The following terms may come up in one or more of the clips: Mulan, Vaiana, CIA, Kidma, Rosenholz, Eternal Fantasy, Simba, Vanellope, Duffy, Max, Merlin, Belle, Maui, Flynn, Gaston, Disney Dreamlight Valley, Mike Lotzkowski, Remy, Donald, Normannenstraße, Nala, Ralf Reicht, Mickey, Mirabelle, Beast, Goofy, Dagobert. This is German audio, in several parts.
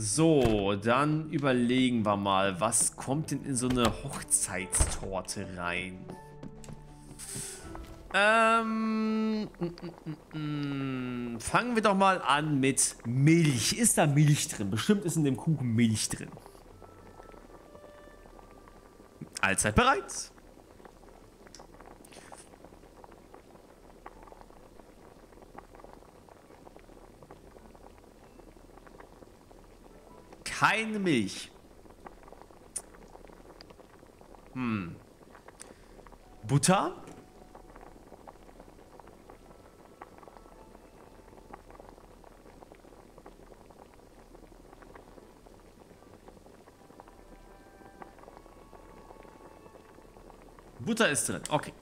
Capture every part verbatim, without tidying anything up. So, dann überlegen wir mal, was kommt denn in so eine Hochzeitstorte rein? Ähm, m -m -m -m. Fangen wir doch mal an mit Milch. Ist da Milch drin? Bestimmt ist in dem Kuchen Milch drin. Allzeit bereit. Keine Milch. Hm. Butter? Butter ist drin. Okay.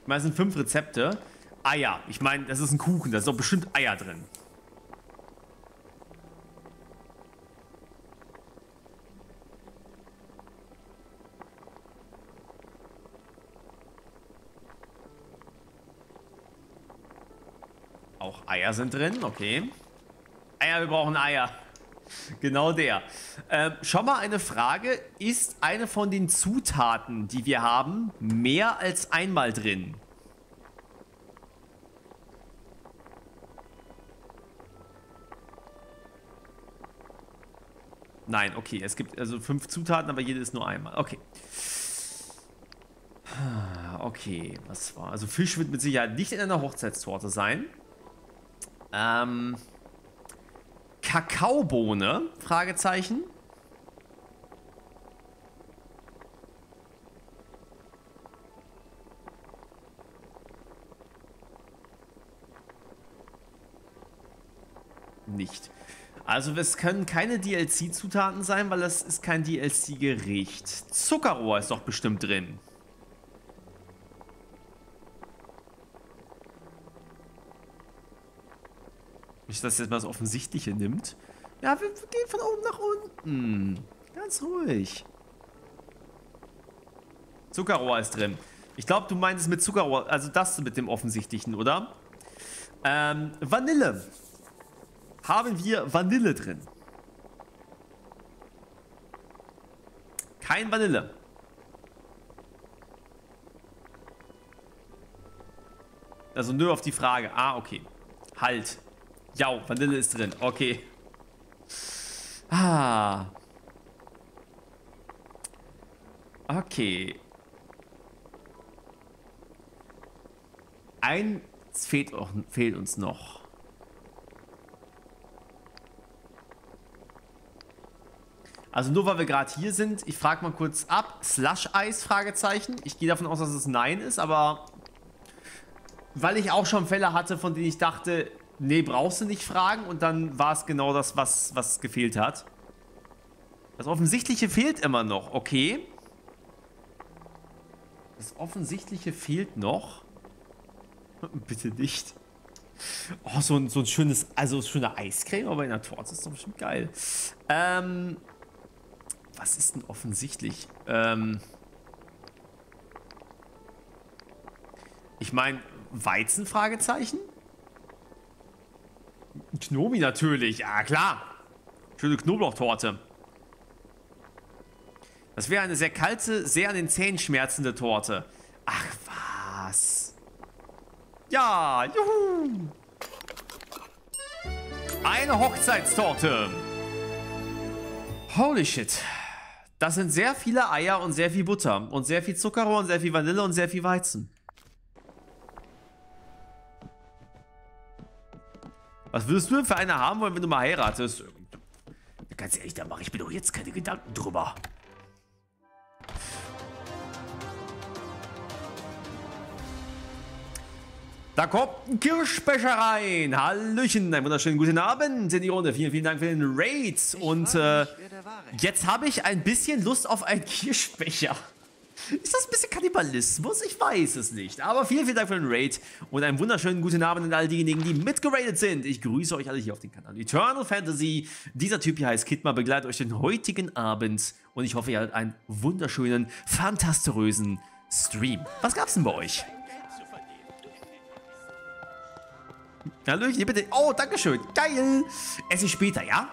Ich meine, es sind fünf Rezepte. Eier. Ich meine, das ist ein Kuchen. Da sind doch bestimmt Eier drin. Auch Eier sind drin. Okay. Eier, wir brauchen Eier. Genau der. Ähm, schon mal eine Frage. Ist eine von den Zutaten, die wir haben, mehr als einmal drin? Nein, okay. Es gibt also fünf Zutaten, aber jede ist nur einmal. Okay. Okay, was war? Also Fisch wird mit Sicherheit nicht in einer Hochzeitstorte sein. Ähm... Kakaobohne? Fragezeichen. Nicht. Also es können keine D L C-Zutaten sein, weil das ist kein D L C-Gericht. Zuckerrohr ist doch bestimmt drin. Nicht, dass jetzt mal das Offensichtliche nimmt. Ja, wir gehen von oben nach unten. Ganz ruhig. Zuckerrohr ist drin. Ich glaube, du meintest mit Zuckerrohr, also das mit dem Offensichtlichen, oder? Ähm, Vanille. Haben wir Vanille drin? Kein Vanille. Also nur auf die Frage. Ah, okay. Halt. Ja, Vanille ist drin. Okay. Ah. Okay. Eins fehlt, auch, fehlt uns noch. Also nur weil wir gerade hier sind, ich frage mal kurz ab. Slush-Eis? Fragezeichen. Ich gehe davon aus, dass es Nein ist, aber weil ich auch schon Fälle hatte, von denen ich dachte, nee, brauchst du nicht fragen. Und dann war es genau das, was, was gefehlt hat. Das Offensichtliche fehlt immer noch. Okay. Das Offensichtliche fehlt noch. Bitte nicht. Oh, so ein, so ein schönes, also schöne Eiscreme, aber in der Torte ist doch bestimmt geil. Ähm, was ist denn offensichtlich? Ähm, ich meine, Weizen, Fragezeichen? Knobi natürlich, ah klar. Schöne Knoblauchtorte. Das wäre eine sehr kalte, sehr an den Zähnen schmerzende Torte. Ach was. Ja, juhu. Eine Hochzeitstorte. Holy shit. Das sind sehr viele Eier und sehr viel Butter. Und sehr viel Zuckerrohr und sehr viel Vanille und sehr viel Weizen. Was würdest du denn für eine haben wollen, wenn du mal heiratest? Ganz ehrlich, da mache ich mir doch jetzt keine Gedanken drüber. Da kommt ein Kirschbecher rein. Hallöchen, einen wunderschönen guten Abend in die Runde. Vielen, vielen Dank für den Raid. Und äh, jetzt habe ich ein bisschen Lust auf einen Kirschbecher. Ist das ein bisschen Kannibalismus? Ich weiß es nicht. Aber vielen, vielen Dank für den Raid und einen wunderschönen guten Abend an all diejenigen, die mitgeradet sind. Ich grüße euch alle hier auf dem Kanal Eternal Fantasy. Dieser Typ hier heißt Kidma, begleitet euch den heutigen Abend und ich hoffe, ihr hattet einen wunderschönen, fantasturösen Stream. Was gab's denn bei euch? Hallöchen, bitte. Oh, dankeschön. Geil. Esse ich später, ja?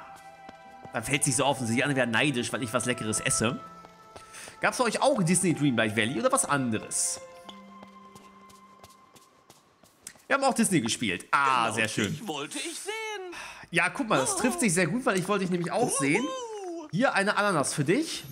Man fällt sich so offensichtlich an, wäre neidisch, weil ich was Leckeres esse. Gab es bei euch auch Disney Dreamlight Valley oder was anderes? Wir haben auch Disney gespielt. Ah, genau, sehr schön. Ich wollte ich sehen. Ja, guck mal, das trifft sich sehr gut, weil ich wollte dich nämlich auch sehen. Hier eine Ananas für dich.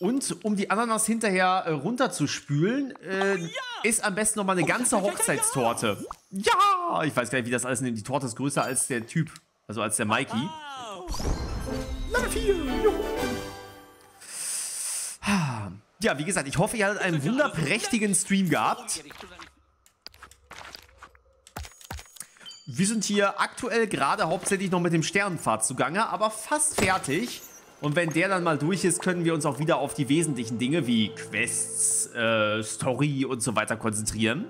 Und um die Ananas hinterher äh, runterzuspülen, äh, ja. ist am besten nochmal eine ganze Hochzeitstorte. Ja! Ich weiß gar nicht, wie das alles nimmt. Die Torte ist größer als der Typ, also als der Mikey. Level vier! Ja, wie gesagt, ich hoffe, ihr hattet einen wunderprächtigen Stream gehabt. Wir sind hier aktuell gerade hauptsächlich noch mit dem Sternenpfad zugange, aber fast fertig. Und wenn der dann mal durch ist, können wir uns auch wieder auf die wesentlichen Dinge wie Quests, äh, Story und so weiter konzentrieren.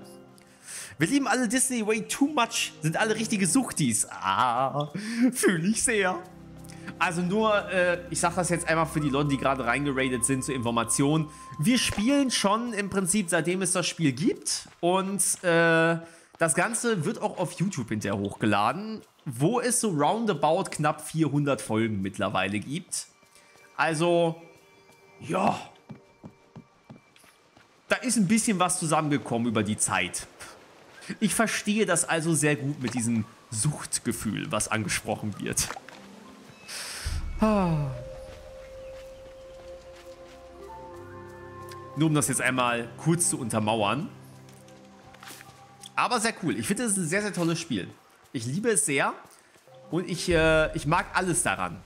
Wir lieben alle Disney way too much, sind alle richtige Suchtis. Ah, fühle ich sehr. Also nur, äh, ich sage das jetzt einmal für die Leute, die gerade reingeradet sind zur Information. Wir spielen schon im Prinzip, seitdem es das Spiel gibt. Und, äh... das Ganze wird auch auf YouTube hinterher hochgeladen, wo es so roundabout knapp vierhundert Folgen mittlerweile gibt. Also, ja, da ist ein bisschen was zusammengekommen über die Zeit. Ich verstehe das also sehr gut mit diesem Suchtgefühl, was angesprochen wird. Ah. Nur um das jetzt einmal kurz zu untermauern. Aber sehr cool. Ich finde, es ist ein sehr, sehr tolles Spiel. Ich liebe es sehr. Und ich, äh, ich mag alles daran.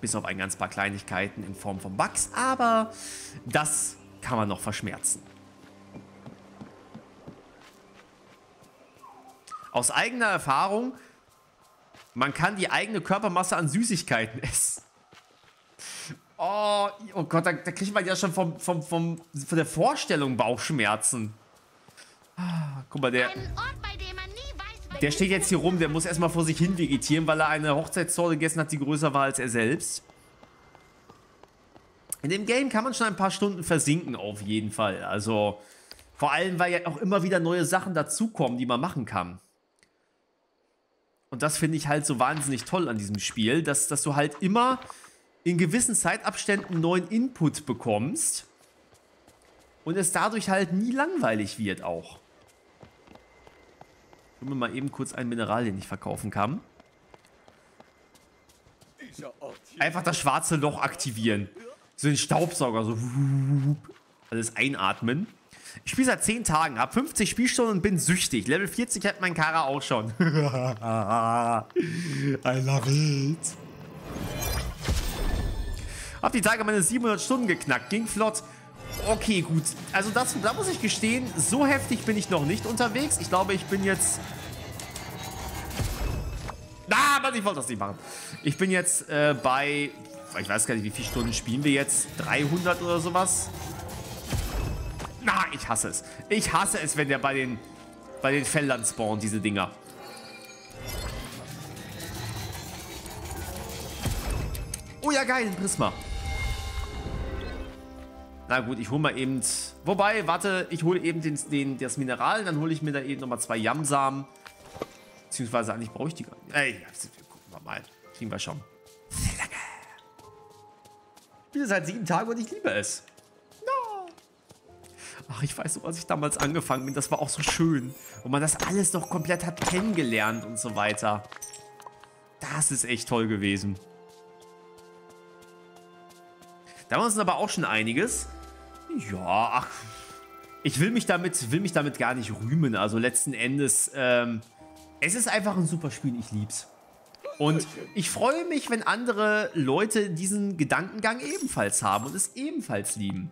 Bis auf ein ganz paar Kleinigkeiten in Form von Bugs. Aber das kann man noch verschmerzen. Aus eigener Erfahrung, man kann die eigene Körpermasse an Süßigkeiten essen. Oh, oh Gott, da, da kriegt man ja schon vom, vom, vom, von der Vorstellung Bauchschmerzen. Guck mal, der, der steht jetzt hier rum, der muss erstmal vor sich hin vegetieren, weil er eine Hochzeitstorte gegessen hat, die größer war als er selbst. In dem Game kann man schon ein paar Stunden versinken, auf jeden Fall. Also, vor allem, weil ja auch immer wieder neue Sachen dazukommen, die man machen kann. Und das finde ich halt so wahnsinnig toll an diesem Spiel, dass, dass du halt immer in gewissen Zeitabständen neuen Input bekommst. Und es dadurch halt nie langweilig wird auch. Ich hole mir mal eben kurz ein Mineral, den ich verkaufen kann. Einfach das schwarze Loch aktivieren. So den Staubsauger, so alles einatmen. Ich spiele seit zehn Tagen, habe fünfzig Spielstunden und bin süchtig. Level vierzig hat mein Kara auch schon. I love it. Hab die Tage meine siebenhundert Stunden geknackt, ging flott. Okay, gut. Also das, da muss ich gestehen, so heftig bin ich noch nicht unterwegs. Ich glaube, ich bin jetzt... Ah, Mann, ich wollte das nicht machen. Ich bin jetzt äh, bei... Ich weiß gar nicht, wie viele Stunden spielen wir jetzt? dreihundert oder sowas? Na, ich hasse es. Ich hasse es, wenn der bei den, bei den Feldern spawnt, diese Dinger. Oh ja, geil, ein Prisma. Na gut, ich hole mal eben... Wobei, warte, ich hole eben den, den, das Mineral, dann hole ich mir da eben nochmal zwei Yamsamen. Beziehungsweise eigentlich brauche ich die gar nicht. Ey, gucken wir mal. Kriegen wir schon. Ich bin seit sieben Tagen und ich liebe es. No. Ach, ich weiß noch, als ich damals angefangen bin, das war auch so schön. Und man das alles noch komplett hat kennengelernt und so weiter. Das ist echt toll gewesen. Da haben wir uns aber auch schon einiges. Ja, ach, ich will mich damit, will mich damit gar nicht rühmen. Also letzten Endes, ähm, es ist einfach ein super Spiel, ich lieb's. Und ich freue mich, wenn andere Leute diesen Gedankengang ebenfalls haben und es ebenfalls lieben.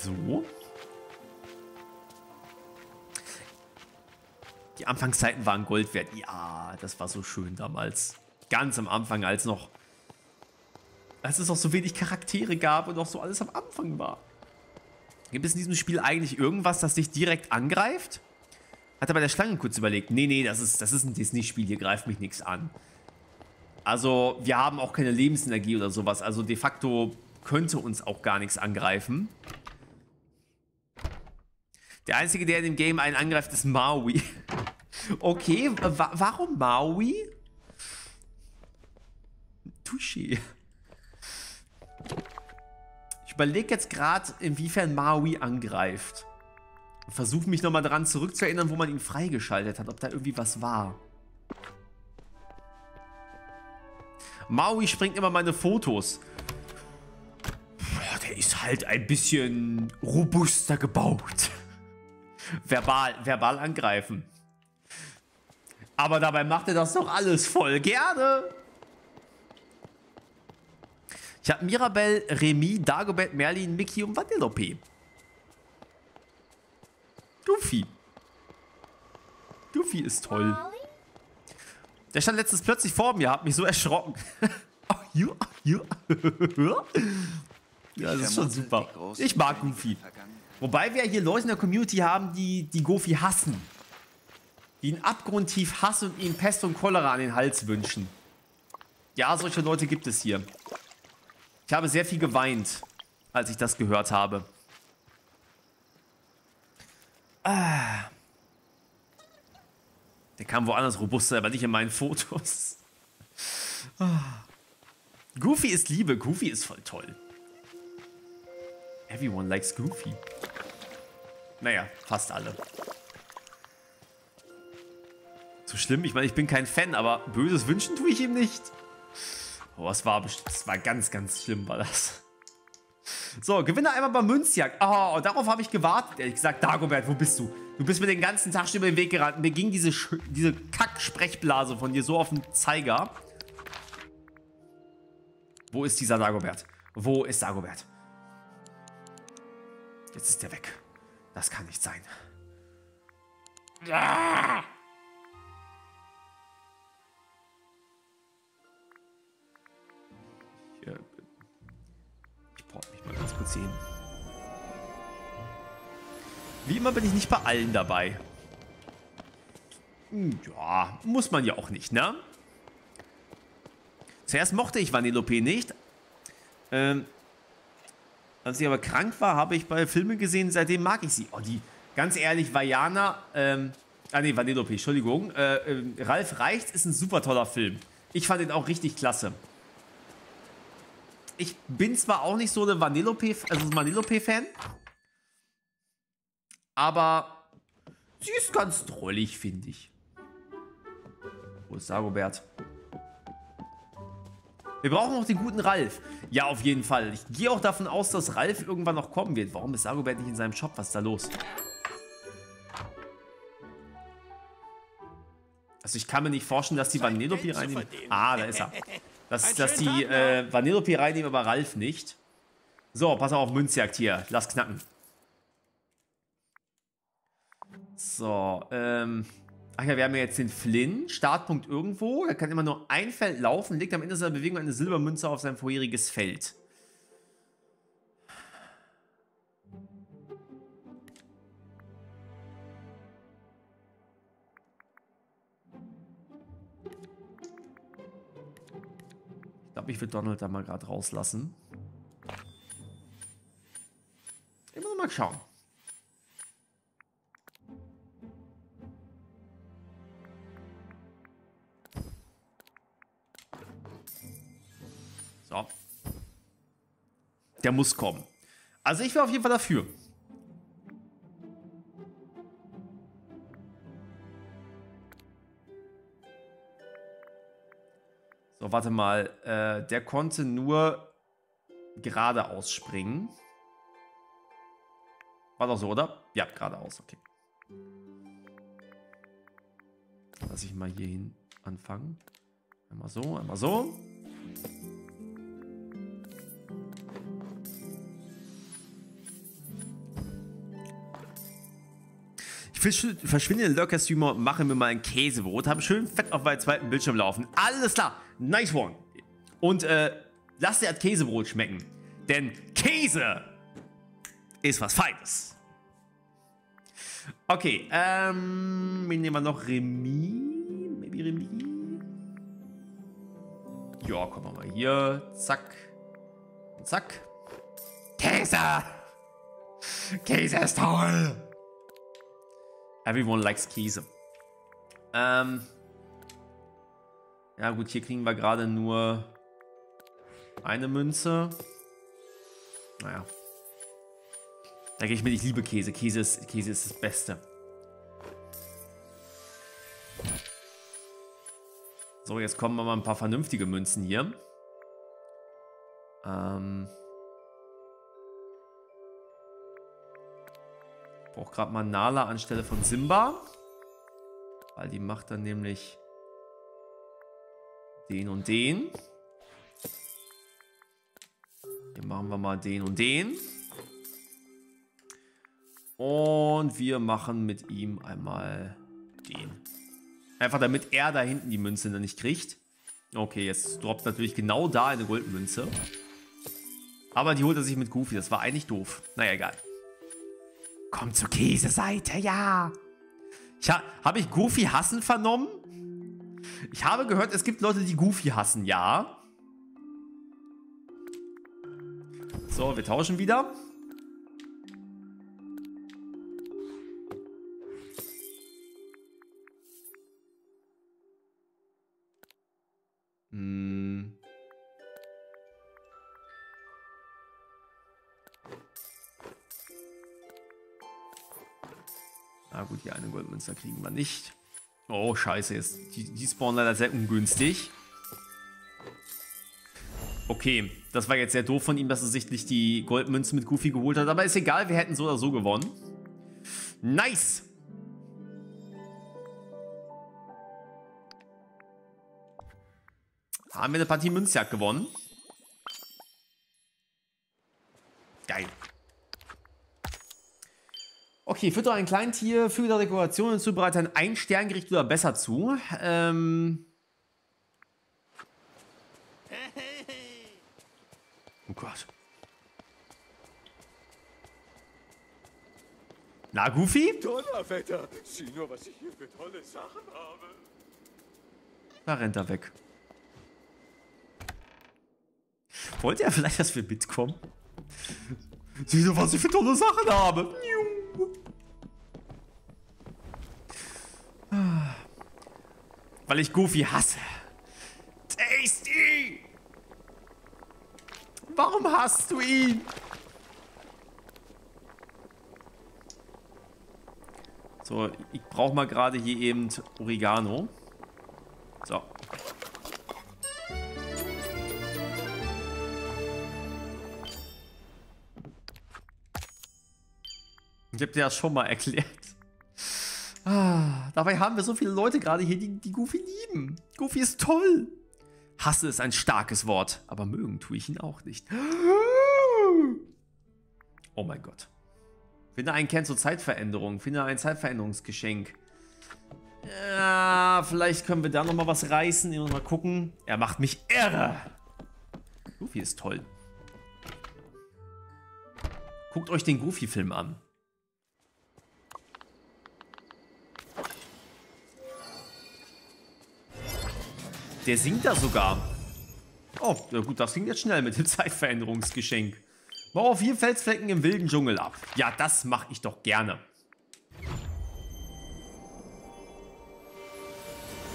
So. Die Anfangszeiten waren Gold wert. Ja, das war so schön damals. Ganz am Anfang, als noch... Als es noch so wenig Charaktere gab und noch so alles am Anfang war. Gibt es in diesem Spiel eigentlich irgendwas, das dich direkt angreift? Hat er bei der Schlange kurz überlegt. Nee, nee, das ist, das ist ein Disney-Spiel. Hier greift mich nichts an. Also, wir haben auch keine Lebensenergie oder sowas. Also, de facto könnte uns auch gar nichts angreifen. Der Einzige, der in dem Game einen angreift, ist Maui. Okay, wa warum Maui? Touché. Ich überlege jetzt gerade, inwiefern Maui angreift. Versuche mich nochmal daran zurückzuerinnern, wo man ihn freigeschaltet hat, ob da irgendwie was war. Maui springt immer meine Fotos. Boah, der ist halt ein bisschen robuster gebaut. Verbal, verbal angreifen. Aber dabei macht er das doch alles voll gerne. Ich habe Mirabelle, Remy, Dagobert, Merlin, Mickey und Vanellope. Duffy. Duffy ist toll. Der stand letztens plötzlich vor mir, hat mich so erschrocken. Oh, you, you. Ja, das ist schon super. Ich mag Goofy. Wobei wir hier Leute in der Community haben, die, die Goofy hassen. Die ihn abgrundtief hassen und ihm Pest und Cholera an den Hals wünschen. Ja, solche Leute gibt es hier. Ich habe sehr viel geweint, als ich das gehört habe. Ah. Der kam woanders robuster, aber nicht in meinen Fotos. Ah. Goofy ist Liebe. Goofy ist voll toll. Everyone likes Goofy. Naja, fast alle. So schlimm. Ich meine, ich bin kein Fan, aber böses Wünschen tue ich ihm nicht. Oh, das war, das war ganz, ganz schlimm, war das. So, gewinne einmal bei Münzjagd. Oh, darauf habe ich gewartet. Ehrlich gesagt, Dagobert, wo bist du? Du bist mir den ganzen Tag schon über den Weg gerannt. Mir ging diese, diese Kack-Sprechblase von dir so auf den Zeiger. Wo ist dieser Dagobert? Wo ist Dagobert? Jetzt ist der weg. Das kann nicht sein. Ah! Mich mal ganz kurz sehen. Wie immer bin ich nicht bei allen dabei. Ja, muss man ja auch nicht, ne? Zuerst mochte ich Vanellope nicht. Ähm, als sie aber krank war, habe ich bei Filmen gesehen, seitdem mag ich sie. Oh, die, ganz ehrlich, Vaiana, ähm, ah ne, Vanellope, Entschuldigung. Äh, äh, Ralf Reicht ist ein super toller Film. Ich fand ihn auch richtig klasse. Ich bin zwar auch nicht so eine Vanellope, also Vanellope-Fan, aber sie ist ganz drollig, finde ich. Wo ist Dagobert? Wir brauchen noch den guten Ralf. Ja, auf jeden Fall. Ich gehe auch davon aus, dass Ralf irgendwann noch kommen wird. Warum ist Dagobert nicht in seinem Shop? Was ist da los? Also ich kann mir nicht vorstellen, dass die Vanellope reinnehmen. Ah, da ist er. Dass, dass die äh, Vanellope reinnehmen, aber Ralf nicht. So, pass auf, Münzjagd hier. Lass knacken. So, ähm. Ach ja, wir haben ja jetzt den Flynn. Startpunkt irgendwo. Er kann immer nur ein Feld laufen, legt am Ende seiner Bewegung eine Silbermünze auf sein vorheriges Feld. Ich glaube, ich will Donald da mal gerade rauslassen. Ich muss mal schauen. So. Der muss kommen. Also ich wäre auf jeden Fall dafür. So, warte mal, äh, der konnte nur geradeaus springen. War doch so, oder? Ja, geradeaus, okay. Lass ich mal hier hin anfangen. Einmal so, einmal so. Ich verschwinde in den Lurker-Streamer und mache mir mal ein Käsebrot. Habe schön fett auf meinen zweiten Bildschirm laufen. Alles klar. Nice one. Und äh, lass dir das Käsebrot schmecken. Denn Käse ist was Feines. Okay, ähm, wir nehmen noch Remy. Maybe Remy. Ja, kommen wir mal hier. Zack. Zack. Käse. Käse ist toll. Everyone likes Käse. Ähm. Ja gut, hier kriegen wir gerade nur eine Münze. Naja. Da gehe ich mit, ich liebe Käse. Käse ist, Käse ist das Beste. So, jetzt kommen wir mal ein paar vernünftige Münzen hier. Ähm. Ich brauche gerade mal Nala anstelle von Simba. Weil die macht dann nämlich den und den. Hier machen wir mal den und den. Und wir machen mit ihm einmal den. Einfach damit er da hinten die Münze dann nicht kriegt. Okay, jetzt droppt natürlich genau da eine Goldmünze. Aber die holt er sich mit Goofy. Das war eigentlich doof. Naja, egal. Komm zur Käseseite, ja. Ich ha habe ich Goofy hassen vernommen? Ich habe gehört, es gibt Leute, die Goofy hassen, ja. So, wir tauschen wieder. Na gut, hier eine Goldmünze kriegen wir nicht. Oh, scheiße, jetzt. Die, die spawnen leider sehr ungünstig. Okay, das war jetzt sehr doof von ihm, dass er sich nicht die Goldmünze mit Goofy geholt hat. Aber ist egal, wir hätten so oder so gewonnen. Nice! Haben wir eine Partie Münzjagd gewonnen. Geil. Okay, fütter ein Kleintier, füge der Dekoration hinzu, bereite ein Ein-Stern-Gericht oder besser zu. Ähm. Oh Gott. Na, Goofy? Donnerwetter! Sieh nur, was ich hier für tolle Sachen habe. Da rennt er weg. Wollt ihr vielleicht, dass wir mitkommen? Sieh nur, was ich für tolle Sachen habe. Weil ich Goofy hasse. Tasty! Warum hasst du ihn? So, ich brauche mal gerade hier eben Oregano. So. Ich habe dir das schon mal erklärt. Ah, dabei haben wir so viele Leute gerade hier, die, die Goofy lieben. Goofy ist toll. Hasse ist ein starkes Wort, aber mögen tue ich ihn auch nicht. Oh mein Gott. Finde einen Kern zur Zeitveränderung. Finde ein Zeitveränderungsgeschenk. Ja, vielleicht können wir da nochmal was reißen. Mal gucken. Er macht mich irre. Goofy ist toll. Guckt euch den Goofy-Film an. Der singt da sogar. Oh, na gut, das ging jetzt schnell mit dem Zeitveränderungsgeschenk. Bau auf vier Felsflecken im wilden Dschungel ab. Ja, das mache ich doch gerne.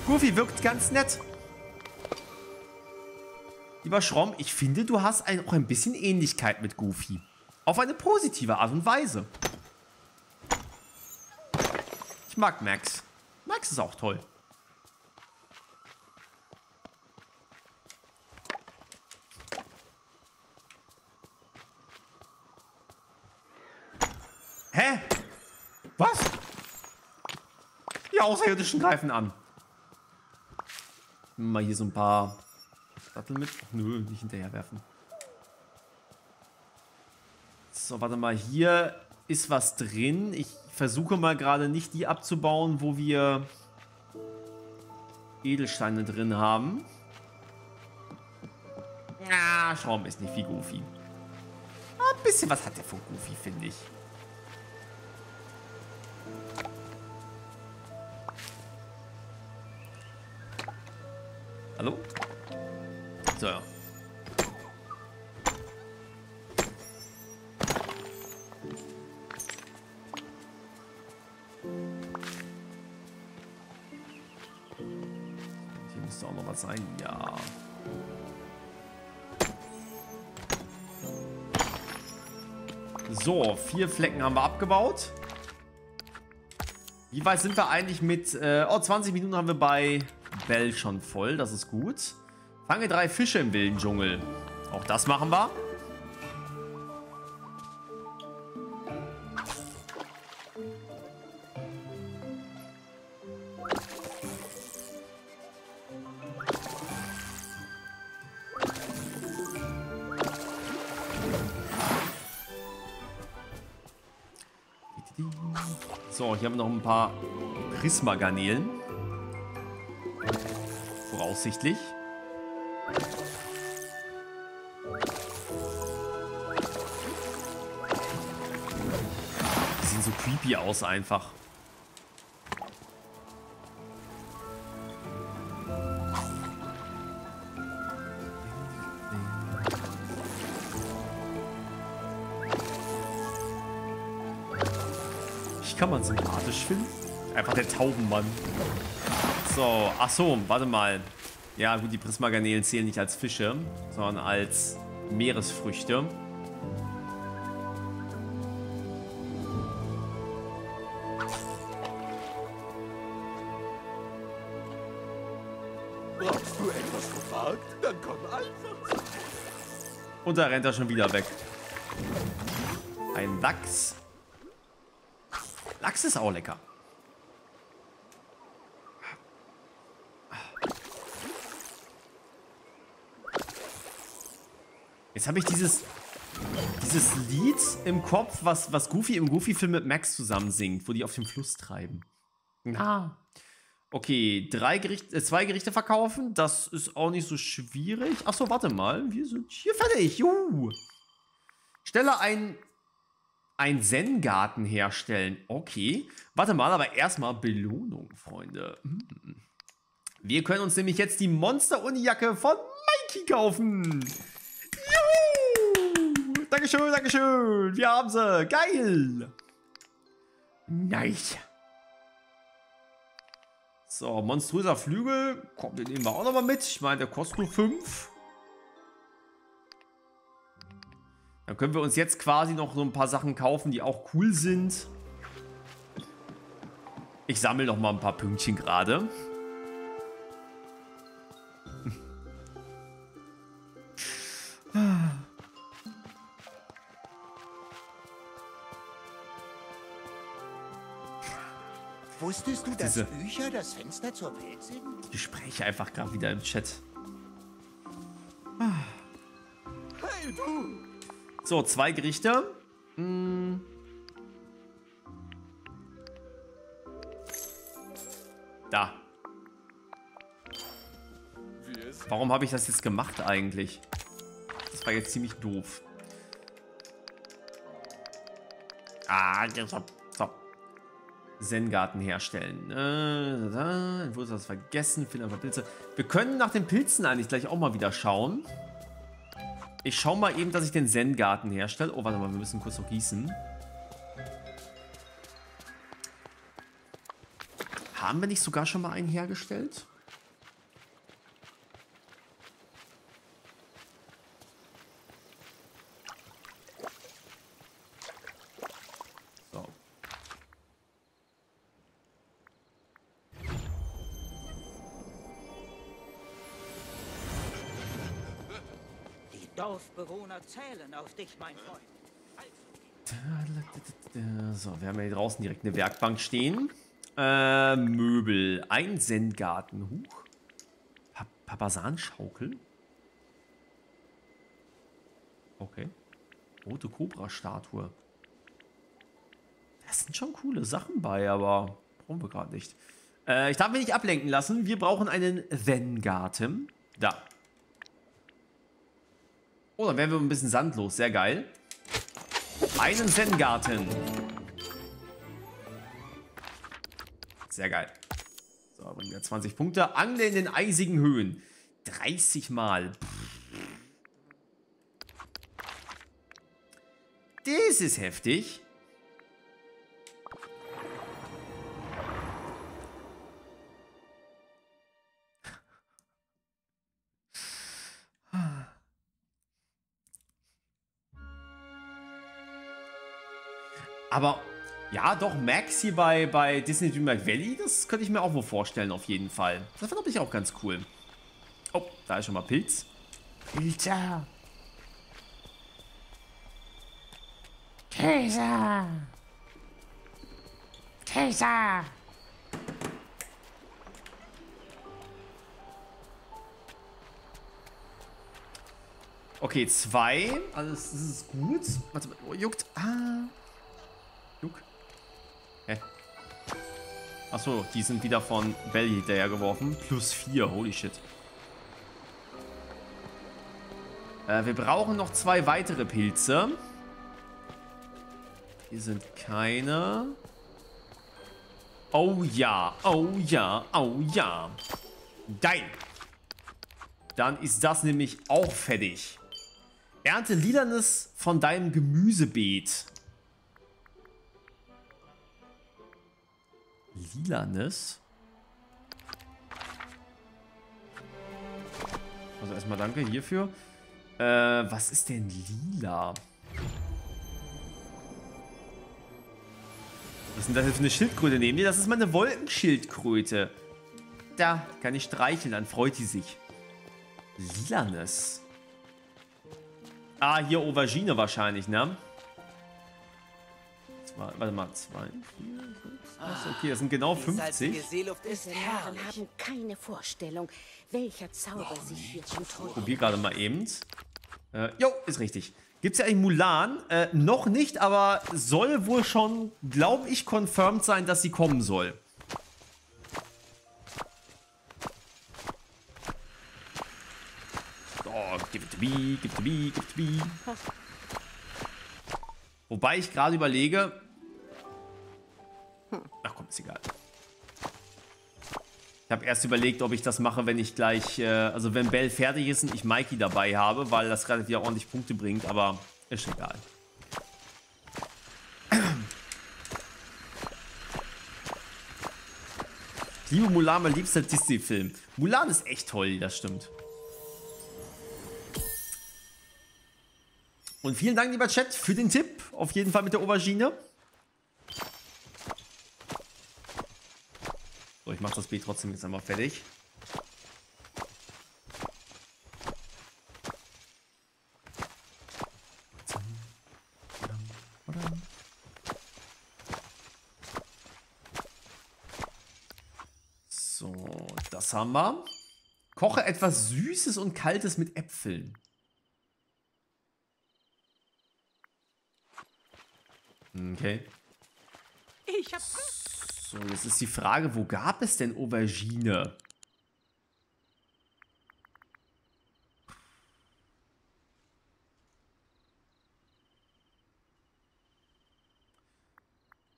Goofy wirkt ganz nett. Lieber Schromm, ich finde, du hast ein, auch ein bisschen Ähnlichkeit mit Goofy. Auf eine positive Art und Weise. Ich mag Max. Max ist auch toll. Hä? Was? Die Außerirdischen greifen an. Nehmen wir mal hier so ein paar Datteln mit. Nö, nicht hinterherwerfen. So, warte mal. Hier ist was drin. Ich versuche mal gerade nicht die abzubauen, wo wir Edelsteine drin haben. Ah, Schaum ist nicht wie Goofy. Ah, ein bisschen was hat der von Goofy, finde ich. Hallo? So, ja. müsste auch noch was sein. Ja. So, vier Flecken haben wir abgebaut. Wie weit sind wir eigentlich mit... Äh, oh, zwanzig Minuten haben wir bei Belle schon voll. Das ist gut. Fange drei Fische im wilden Dschungel. Auch das machen wir. So, hier haben wir noch ein paar Prismagarnelen. Voraussichtlich. Die sehen so creepy aus einfach. Kann man sympathisch finden? Einfach der Taubenmann. So, ach so, warte mal. Ja gut, die Prismagarnelen zählen nicht als Fische, sondern als Meeresfrüchte. Hast du etwas gefragt? Dann komm einfach. Und da rennt er schon wieder weg. Ein Lachs. Lachs ist auch lecker. Jetzt habe ich dieses dieses Lied im Kopf, was, was Goofy im Goofy-Film mit Max zusammen singt, wo die auf dem Fluss treiben. Ah. Okay, drei Gericht, äh, zwei Gerichte verkaufen, das ist auch nicht so schwierig. Achso, warte mal, wir sind hier fertig. Juhu. Stelle ein... Ein Zen-Garten herstellen. Okay. Warte mal, aber erstmal Belohnung, Freunde. Wir können uns nämlich jetzt die Monster-Uni-Jacke von Mikey kaufen. Juhu! Dankeschön, Dankeschön. Wir haben sie. Geil. Nice. So, monströser Flügel. Komm, den nehmen wir auch nochmal mit. Ich meine, der kostet nur fünf. Dann können wir uns jetzt quasi noch so ein paar Sachen kaufen, die auch cool sind. Ich sammle noch mal ein paar Pünktchen gerade. Wusstest du, dass Bücher das Fenster zur Welt sind? Die Gespräche einfach gerade wieder im Chat. Hey, du! So, zwei Gerichte. Hm. Da. Warum habe ich das jetzt gemacht eigentlich? Das war jetzt ziemlich doof. Ah, so. Zen-Garten herstellen. Äh, wo ist das vergessen? Finden ein paar Pilze. Wir können nach den Pilzen eigentlich gleich auch mal wieder schauen. Ich schau mal eben, dass ich den Zen-Garten herstelle. Oh, warte mal, wir müssen kurz noch gießen. Haben wir nicht sogar schon mal einen hergestellt? So. Dorfbewohner zählen auf dich, mein Freund. Also. So, wir haben ja hier draußen direkt eine Werkbank stehen. Äh, Möbel. Ein Zen-Garten. Huch. Pa Papasanschaukel. Okay. Rote Kobra-Statue. Das sind schon coole Sachen bei, aber brauchen wir gerade nicht. Äh, ich darf mich nicht ablenken lassen. Wir brauchen einen Zen-Garten. Da. Oh, dann wären wir ein bisschen sandlos. Sehr geil. Einen Zen-Garten. Sehr geil. So, bringen wir zwanzig Punkte. Angel in den eisigen Höhen. dreißig Mal. Das ist heftig. Aber ja, doch, Max hier bei, bei Disney Dreamlight Valley, das könnte ich mir auch wohl vorstellen, auf jeden Fall. Das fand ich auch ganz cool. Oh, da ist schon mal Pilz. Pilze. Käse. Käse. Okay, zwei. Also das ist gut. Warte mal, oh, juckt. Ah. Juck. Hä? Achso, die sind wieder von Belle hinterhergeworfen. Plus vier, holy shit. Äh, wir brauchen noch zwei weitere Pilze. Hier sind keine. Oh ja, oh ja, oh ja. Dein. Dann ist das nämlich auch fertig. Ernte Lilanes von deinem Gemüsebeet. Lilanes? Also erstmal danke hierfür. Äh, was ist denn lila? Was ist denn das jetzt für eine Schildkröte neben dir? Das ist meine Wolkenschildkröte. Da kann ich streicheln, dann freut sie sich. Lilanes. Ah, hier Aubergine wahrscheinlich, ne? Zwei, warte mal, zwei, vier, fünf, sechs, okay, das sind genau fünfzig. Die Seeluft ist herrlich. Haben keine Vorstellung, welcher Zauber sich hier enthüllt. Probier gerade mal eben. Äh, jo, ist richtig. Gibt's ja eigentlich Mulan? Äh, noch nicht, aber soll wohl schon, glaube ich, confirmed sein, dass sie kommen soll. Oh, give it to me, give it to me, give it to me. Wobei ich gerade überlege. Ach komm, ist egal. Ich habe erst überlegt, ob ich das mache, wenn ich gleich, äh, also wenn Belle fertig ist und ich Mikey dabei habe, weil das gerade wieder ordentlich Punkte bringt, aber ist egal. Ich liebe Mulan, mein liebster Disney-Film. Mulan ist echt toll, das stimmt. Und vielen Dank, lieber Chat, für den Tipp. Auf jeden Fall mit der Aubergine. So, ich mache das Bild trotzdem jetzt einmal fertig. So, das haben wir. Koche etwas Süßes und Kaltes mit Äpfeln. Okay. Ich hab so, jetzt ist die Frage, wo gab es denn Aubergine?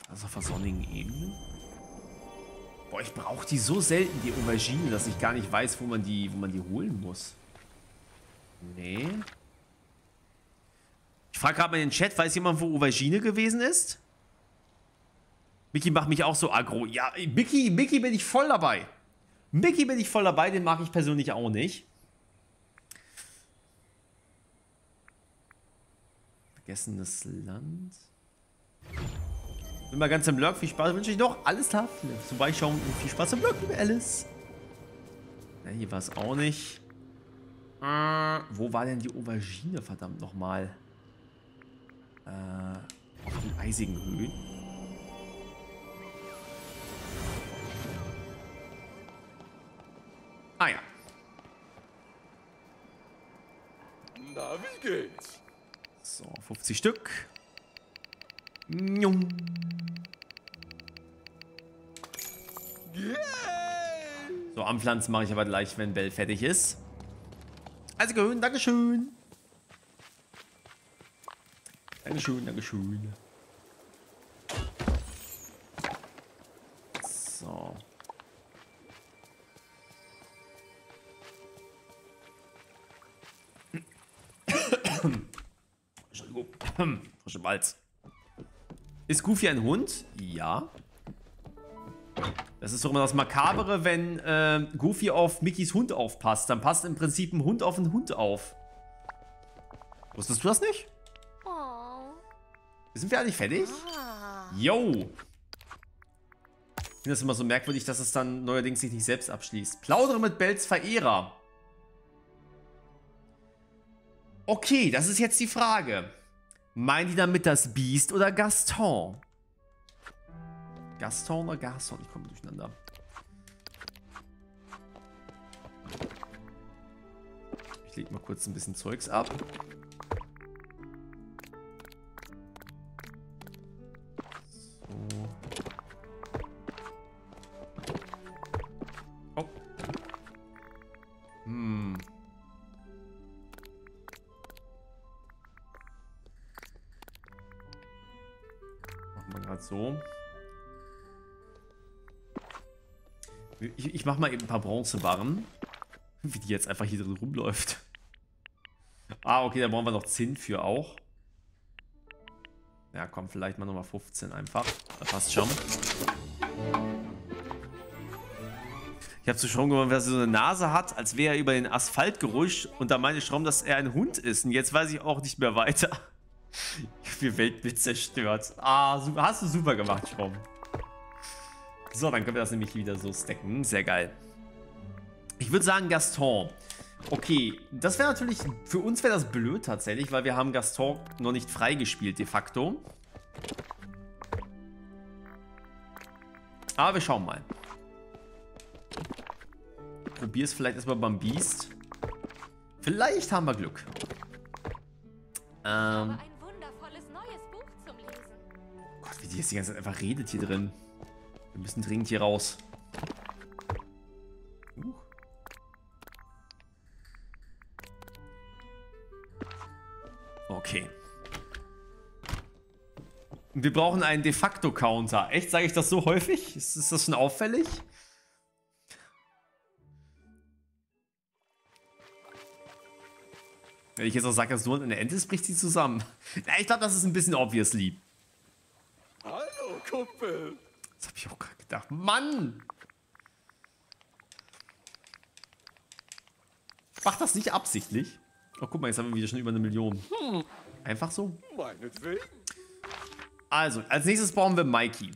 Also auf der sonnigen Ebene? Boah, ich brauche die so selten, die Aubergine, dass ich gar nicht weiß, wo man die, wo man die holen muss. Nee. Ich frage gerade mal in den Chat, weiß jemand, wo Aubergine gewesen ist? Mickey macht mich auch so aggro. Ja, Mickey, Mickey bin ich voll dabei. Mickey bin ich voll dabei, den mag ich persönlich auch nicht. Vergessenes Land. Bin mal ganz im Lurk, viel Spaß wünsche ich noch. Alles klar, zum Beischauen und viel Spaß im Lurk, liebe Alice. Na, hier war es auch nicht. Äh, wo war denn die Aubergine, verdammt nochmal? Auf den eisigen Höhen. Ah ja. Na, wie geht's? So, fünfzig Stück. Njum. Yeah. So, anpflanzen mache ich aber gleich, wenn Belle fertig ist. Eisige Höhen, Dankeschön. Dankeschön, Dankeschön. So. Entschuldigung. Frischem Malz. Ist Goofy ein Hund? Ja. Das ist doch immer das Makabere, wenn äh, Goofy auf Mickeys Hund aufpasst. Dann passt im Prinzip ein Hund auf einen Hund auf. Wusstest du das nicht? Sind wir eigentlich fertig? Ah. Yo! Ich finde das immer so merkwürdig, dass es dann neuerdings sich nicht selbst abschließt. Plaudere mit Bells Verehrer. Okay, das ist jetzt die Frage. Meinen die damit das Beast oder Gaston? Gaston oder Gaston? Ich komme durcheinander. Ich lege mal kurz ein bisschen Zeugs ab. So. Oh. Hm. Machen wir gerade so. Ich, ich mache mal eben ein paar Bronzebarren. Wie die jetzt einfach hier drin rumläuft. Ah, okay, da brauchen wir noch zehn für auch. Ja, komm, vielleicht mal nochmal fünfzehn einfach. Das passt schon. Ich habe zu Schrauben gemacht, wer so eine Nase hat, als wäre er über den Asphalt gerutscht. Und da meinte Schrauben, dass er ein Hund ist. Und jetzt weiß ich auch nicht mehr weiter. Die Welt wird zerstört. Ah, hast du super gemacht, Schrauben. So, dann können wir das nämlich wieder so stacken. Sehr geil. Ich würde sagen Gaston. Okay, das wäre natürlich, für uns wäre das blöd tatsächlich, weil wir haben Gaston noch nicht freigespielt de facto. Aber wir schauen mal. Ich probiere es vielleicht erstmal beim Beast. Vielleicht haben wir Glück. Ähm. Gott, wie die jetzt die ganze Zeit einfach redet hier drin. Wir müssen dringend hier raus. Uh. Okay. Wir brauchen einen de facto Counter. Echt? Sage ich das so häufig? Ist, ist das schon auffällig? Wenn ich jetzt auch sage, dass du eine Ente ist, bricht sie zusammen. Na, ich glaube, das ist ein bisschen obviously. Hallo, Kumpel. Das habe ich auch gerade gedacht. Mann! Ich mach das nicht absichtlich. Oh, guck mal, jetzt haben wir wieder schon über eine Million. Einfach so. Meinetwegen. Also, als nächstes brauchen wir Mikey.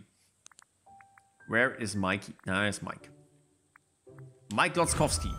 Where is Mikey? Na, ist Mike. Mike Lotzkowski.